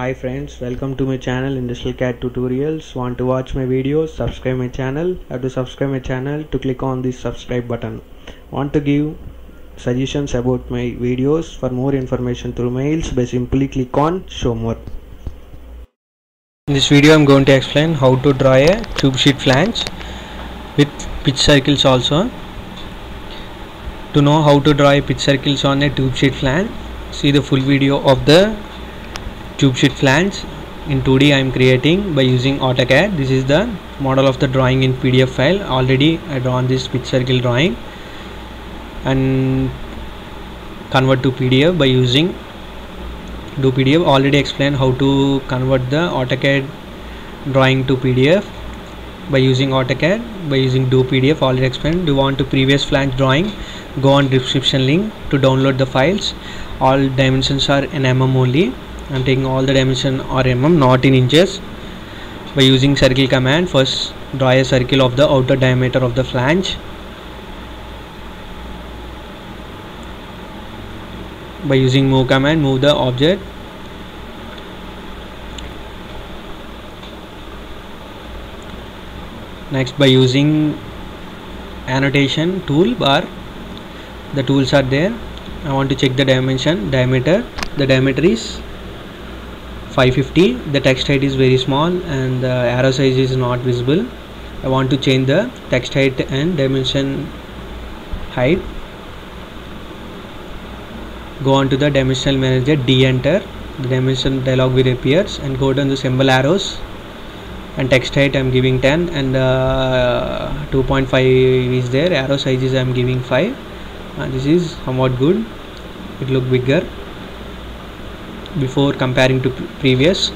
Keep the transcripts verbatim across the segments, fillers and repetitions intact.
Hi friends, welcome to my channel Industrial C A D Tutorials. Want to watch my videos? Subscribe my channel. Have to subscribe my channel to click on the subscribe button. Want to give suggestions about my videos for more information through mails by simply click on show more. In this video I am going to explain how to draw a tube sheet flange with pitch circles also. To know how to draw pitch circles on a tube sheet flange, see the full video of the tube sheet flange in two D I am creating by using AutoCAD. This is the model of the drawing in P D F file. Already I drawn this pitch circle drawing and convert to P D F by using do P D F. Already explained how to convert the AutoCAD drawing to P D F by using AutoCAD by using do P D F. Already explained. Do you want to previous flange drawing? Go on description link to download the files. All dimensions are in mm only. I am taking all the dimension or mm, not in inches. By using circle command, first draw a circle of the outer diameter of the flange. By using move command, move the object. Next, by using annotation toolbar, the tools are there. I want to check the dimension, diameter. The diameter is five fifty. The text height is very small and the arrow size is not visible. I want to change the text height and dimension height. Go on to the dimensional manager, D enter. The dimension dialog will appears and go down the symbol arrows and text height I am giving ten and uh, two point five is there. Arrow sizes I am giving five and this is somewhat good. It look bigger before comparing to previous.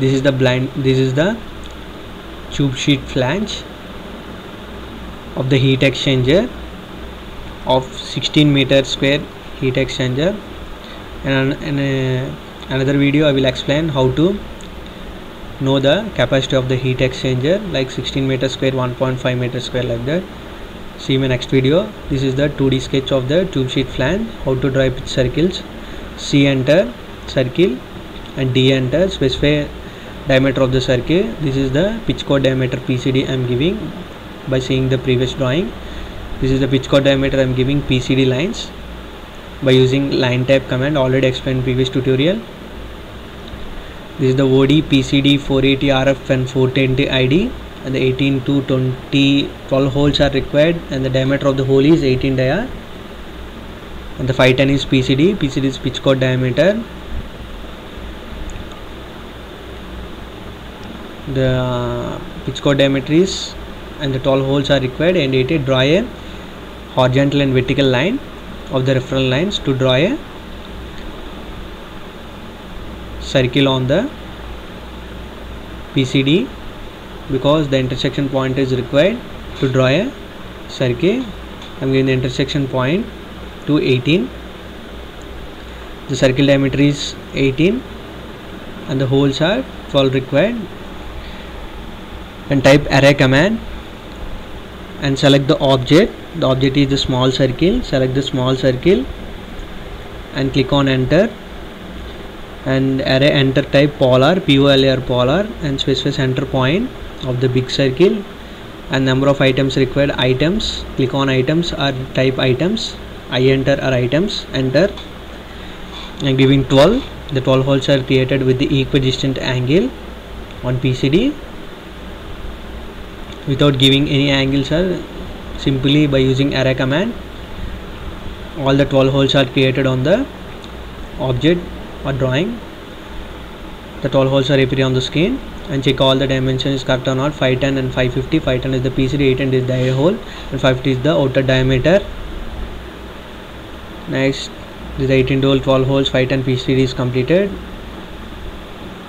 This is the blind this is the tube sheet flange of the heat exchanger of sixteen meter square heat exchanger, and in a, another video I will explain how to know the capacity of the heat exchanger, like sixteen meter square, one point five meter square, like that. See my next video. This is the two D sketch of the tube sheet flange, how to draw pitch circles. C enter circle and D enter, specify diameter of the circle. This is the pitch chord diameter P C D I am giving by seeing the previous drawing. This is the pitch chord diameter I am giving P C D lines by using line type command, already explained previous tutorial. This is the O D P C D four eighty R F and four ten I D, and the eighteen to twenty twelve holes are required and the diameter of the hole is eighteen dia. And the five ten is P C D. P C D is pitch chord diameter. The pitch chord diameter is and the twelve holes are required. And it is draw a horizontal and vertical line of the reference lines to draw a circle on the P C D, because the intersection point is required to draw a circle. I am giving the intersection point to eighteen. The circle diameter is eighteen and the holes are twelve required, and type array command and select the object. The object is the small circle. Select the small circle and click on enter, and array enter type polar, P O L A R, polar, and specify center point of the big circle and number of items required. Items, click on items or type items. I enter or items, enter, and giving twelve. The twelve holes are created with the equidistant angle on P C D. Without giving any angles, are simply by using array command, all the twelve holes are created on the object or drawing. The twelve holes are appearing on the screen, and check all the dimensions correct or not. five ten and five fifty. five ten is the P C D, eight ten is the eye hole, and five fifty is the outer diameter. Next, this eighteen hole, twelve holes, five ten P C D is completed.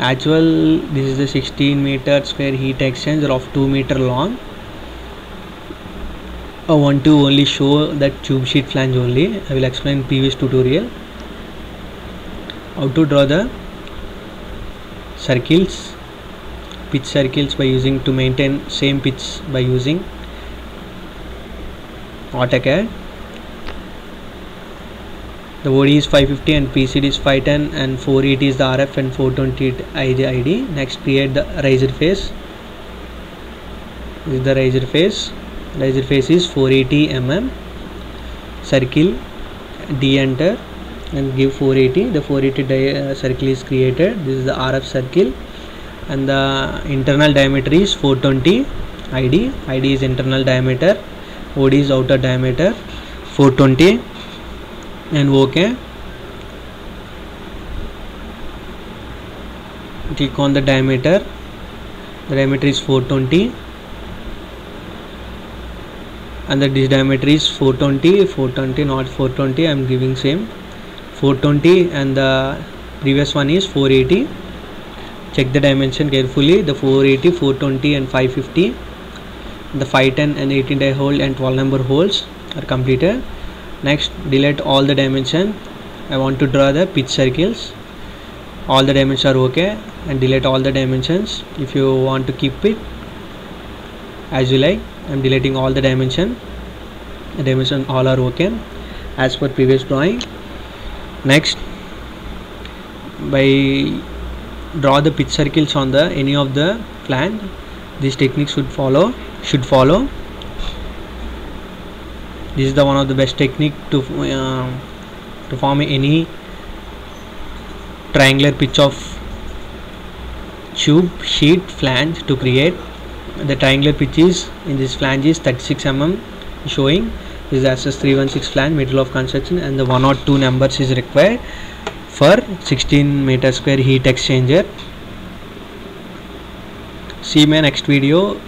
Actual, this is the sixteen meter square heat exchanger of two meter long. I want to only show that tube sheet flange only. I will explain previous tutorial how to draw the circles, pitch circles, by using to maintain same pitch by using AutoCAD. The O D is five fifty and P C D is five ten and four eighty is the R F and four twenty I D. Next, create the riser face. This is the riser face. Riser face is four eighty millimeters. Circle, D enter and give four eighty. The four eighty di uh, circle is created. This is the R F circle and the internal diameter is four twenty. I D, I D is internal diameter, O D is outer diameter, four twenty, and OK. Click on the diameter. The diameter is four twenty, and the this diameter is four twenty, four twenty, not four twenty. I am giving same four twenty, and the previous one is four eighty. Check the dimension carefully. The four eighty, four twenty, and five fifty. The five ten and eighteen die hole and twelve number holes are completed. Next, delete all the dimension. I want to draw the pitch circles. All the dimensions are okay, and delete all the dimensions. If you want to keep it as you like, I am deleting all the dimension. The dimension all are okay as per previous drawing. Next, by draw the pitch circles on the any of the plan. This technique should follow should follow this is the one of the best technique to uh, to form any triangular pitch of tube, sheet, flange. To create the triangular pitches in this flange is thirty-six millimeters showing. This is S S three one six flange, material of construction, and the one or two numbers is required for sixteen meter square heat exchanger. See my next video.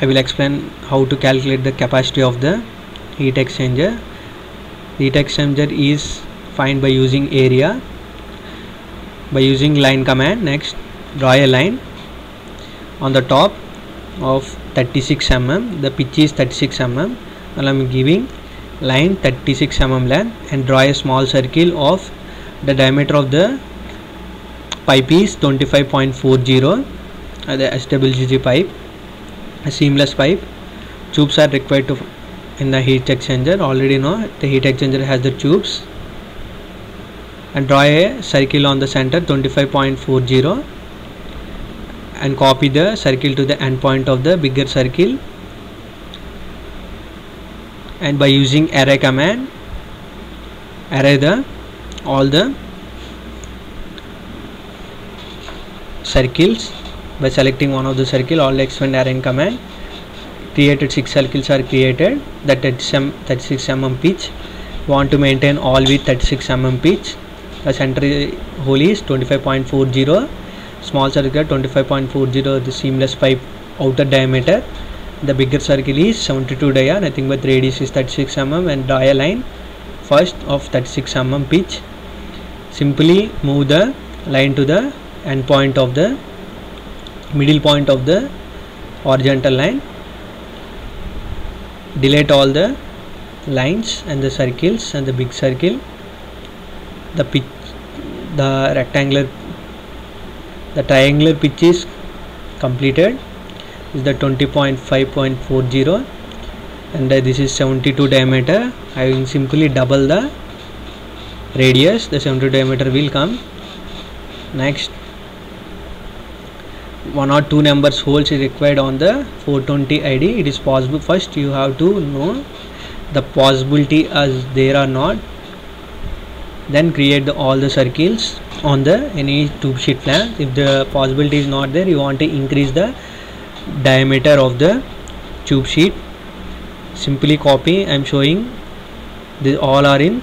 I will explain how to calculate the capacity of the heat exchanger. Heat exchanger is find by using area, by using line command. Next, draw a line on the top of thirty-six millimeters. The pitch is thirty-six millimeters, and I am giving line thirty-six millimeters length, and draw a small circle of the diameter of the pipe is twenty-five point four zero, uh, the S W G G pipe, a seamless pipe. Tubes are required to in the heat exchanger. Already know the heat exchanger has the tubes, and draw a circle on the center twenty-five point four zero and copy the circle to the end point of the bigger circle, and by using array command array the all the circles. By selecting one of the circle, all expand array in command, created six circles are created that thirty-six millimeter pitch. Want to maintain all with thirty-six millimeter pitch. The center hole is twenty-five point four zero, small circle twenty-five point four zero, the seamless pipe outer diameter. The bigger circle is seventy-two dia, nothing but radius is thirty-six millimeters, and draw a line first of thirty-six millimeter pitch. Simply move the line to the end point of the middle point of the horizontal line. Delete all the lines and the circles and the big circle. The pitch, the rectangular, the triangular pitch is completed. Is the twenty point five point four zero, and uh, this is seventy-two diameter. I will simply double the radius. The seventy-two diameter will come. Next, one or two numbers holes is required on the four twenty I D. It is possible. First, you have to know the possibility as there are not. Then create the, all the circles on the any tube sheet plan. If the possibility is not there, you want to increase the diameter of the tube sheet. Simply copy. I am showing these all are in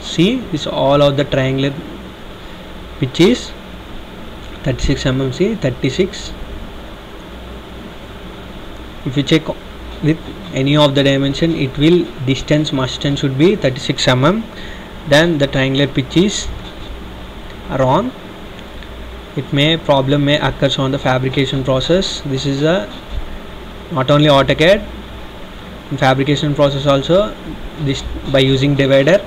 C. This all of the triangular pitches thirty-six millimeters, see thirty-six. If you check with any of the dimension, it will distance must and should be thirty-six millimeters. Then the triangular pitches are wrong. It may problem may occurs on the fabrication process. This is a not only AutoCAD, in fabrication process also this by using divider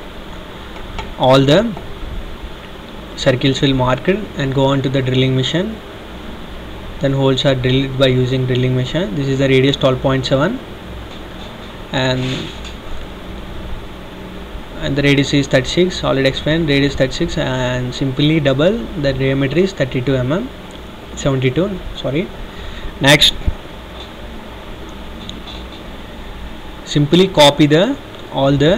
all the circles will mark it, and go on to the drilling machine. Then holes are drilled by using drilling machine. This is the radius twelve point seven, and and the radius is thirty-six, already explained, radius thirty-six, and simply double the diameter is thirty-two millimeters, seventy-two, sorry. Next, simply copy the all the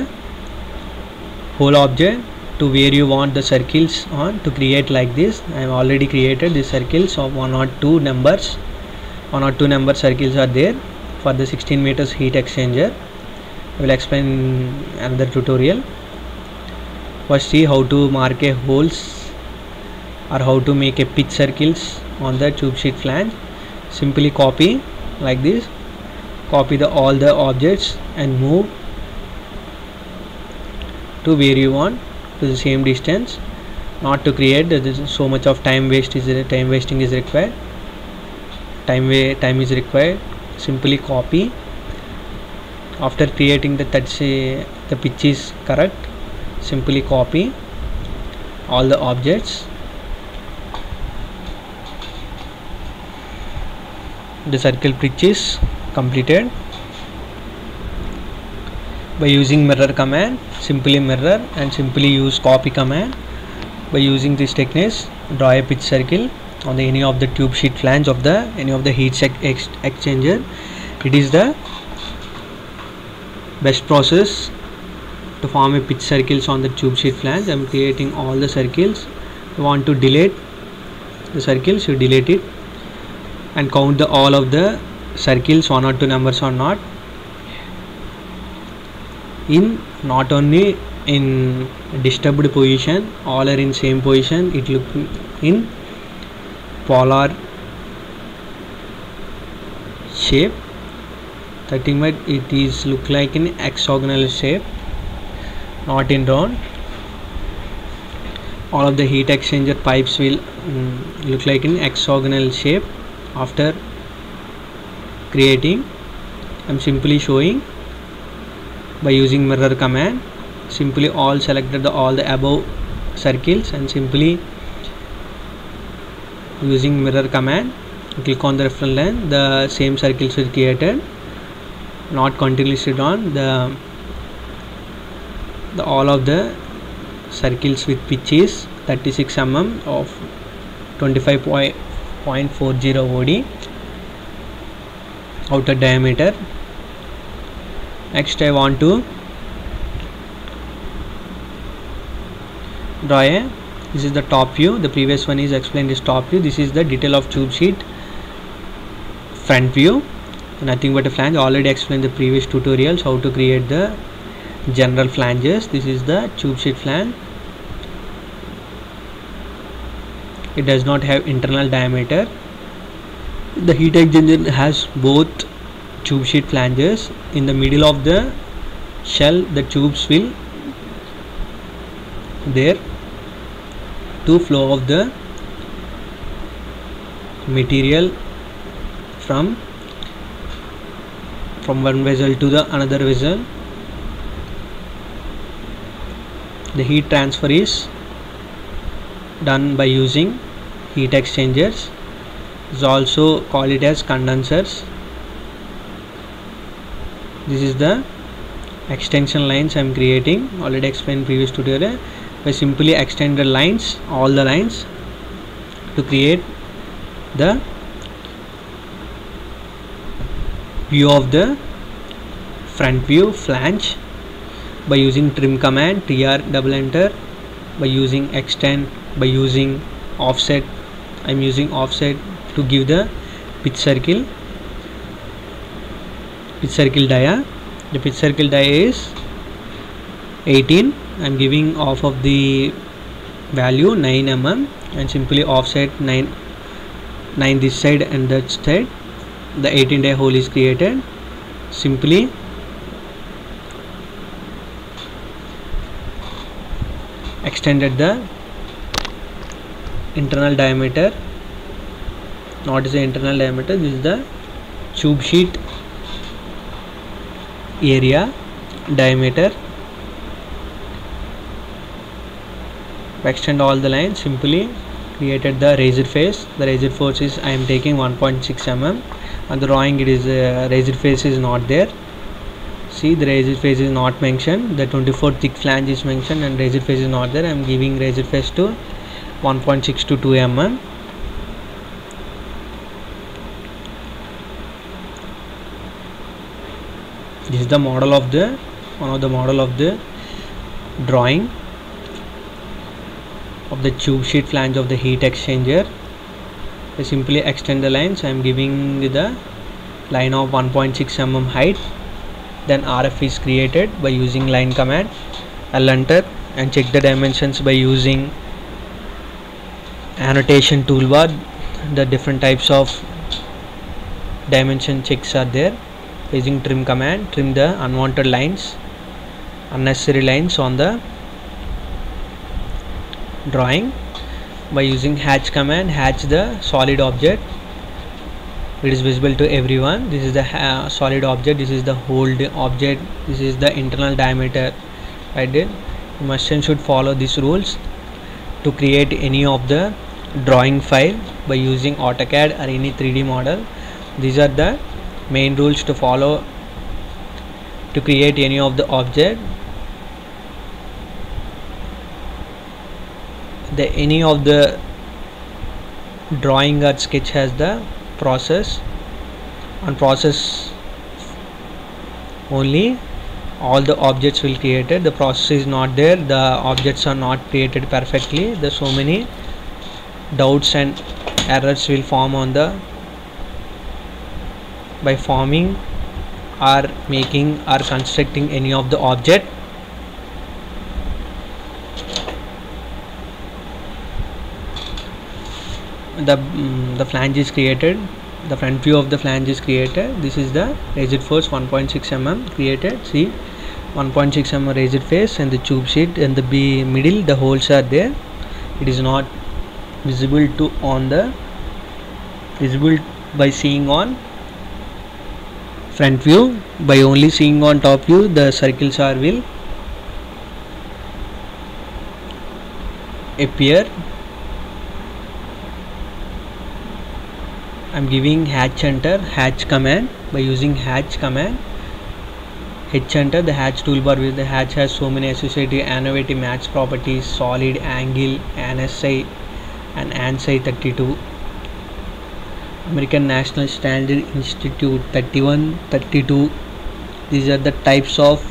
whole object to where you want the circles on to create like this. I have already created the circles of one or two numbers, one or two number circles are there for the sixteen meters heat exchanger. I will explain in another tutorial. First, see how to mark a holes or how to make a pitch circles on the tube sheet flange. Simply copy like this, copy the all the objects and move to where you want to the same distance, not to create this, so much of time waste is time wasting is required time way time is required. Simply copy. After creating the touch, the pitch is correct, simply copy all the objects. The circle pitch is completed. By using mirror command, simply mirror and simply use copy command. By using this techniques, draw a pitch circle on the any of the tube sheet flange of the any of the heat ex exchanger. It is the best process to form a pitch circles on the tube sheet flange. I am creating all the circles. You want to delete the circles, you delete it and count the all of the circles, one or two numbers or not, in not only in disturbed position, all are in same position, it look in polar shape. Thirty-five, it is look like an hexagonal shape, not in round. All of the heat exchanger pipes will um, look like an hexagonal shape. After creating, I am simply showing by using mirror command. Simply all selected the all the above circles and simply using mirror command click on the reference line. The same circles is created, not continuously drawn. The, the all of the circles with pitch is thirty-six millimeters of twenty-five point four zero O D outer diameter. Next, I want to draw a, this is the top view, the previous one is explained is top view. This is the detail of tube sheet front view, nothing but a flange. Already explained the previous tutorials how to create the general flanges. This is the tube sheet flange. It does not have internal diameter. The heat exchanger has both tube sheet flanges. In the middle of the shell, the tubes will there to flow of the material from from one vessel to the another vessel. The heat transfer is done by using heat exchangers. Is also called it as condensers. This is the extension lines I am creating. Already explained previous tutorial. By simply extend the lines, all the lines, to create the view of the front view flange. By using trim command, T R double enter. By using extend, by using offset, I am using offset to give the pitch circle pitch circle dia. The pitch circle dia is eighteen. I am giving off of the value nine millimeters and simply offset nine nine this side and that side. The eighteen dia hole is created. Simply extended the internal diameter. Not the internal diameter, this is the tube sheet area diameter. Extend all the lines, simply created the razor face. The razor force is I am taking one point six millimeters. On the drawing, it is uh, razor face is not there. See, the raised face is not mentioned, the twenty-four thick flange is mentioned and raised face is not there. I am giving raised face to one point six to two millimeters. This is the model of the one of the model of the drawing of the tube sheet flange of the heat exchanger. I simply extend the lines. I am giving the line of one point six millimeters height. Then R F is created by using line command. I'll enter and check the dimensions by using annotation toolbar. The different types of dimension checks are there. Using trim command, trim the unwanted lines, unnecessary lines on the drawing. By using hatch command, hatch the solid object. It is visible to everyone. This is the uh, solid object, this is the hold object, this is the internal diameter. I did you must and should follow these rules to create any of the drawing file by using AutoCAD or any three D model. These are the main rules to follow to create any of the object. The any of the drawing or sketch has the process. On process only all the objects will created. The process is not there, the objects are not created perfectly. There so many doubts and errors will form on the by forming or making or constructing any of the object. The mm, the flange is created, the front view of the flange is created. This is the raised face one point six millimeters created. See, one point six millimeters raised face and the tube sheet and the B middle, the holes are there. It is not visible to on the visible by seeing on front view. By only seeing on top view, the circles are will appear. I'm giving hatch enter, hatch command. By using hatch command, hatch enter the hatch toolbar. With the hatch has so many associative innovative match properties, solid, angle, A N S I and ANSI thirty-two, American National Standard Institute thirty-one, thirty-two. These are the types of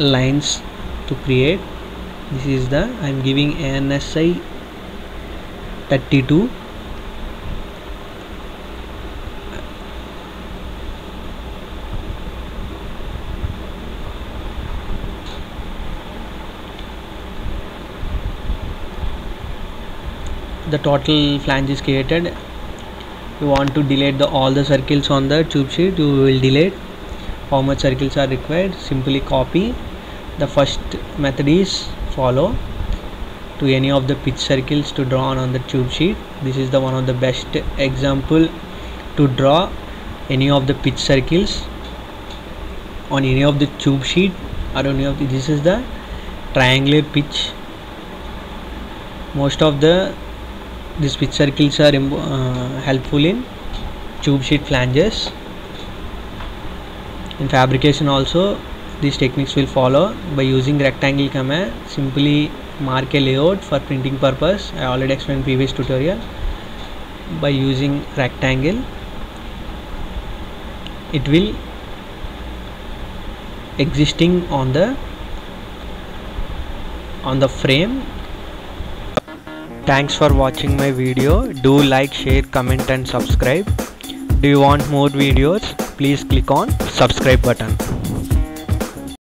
lines to create. This is the I am giving A N S I thirty-two. The total flange is created. You want to delete the all the circles on the tube sheet, you will delete. How much circles are required? Simply copy. The first method is follow to any of the pitch circles to draw on, on the tube sheet. This is the one of the best example to draw any of the pitch circles on any of the tube sheet or any of the, this is the triangular pitch. Most of the these pitch circles are uh, helpful in tube sheet flanges. In fabrication also these techniques will follow. By using rectangle command, simply mark a layout for printing purpose. I already explained previous tutorial. By using rectangle, it will existing on the on the frame. Thanks for watching my video. Do like, share, comment and subscribe. Do you want more videos? Please click on subscribe button.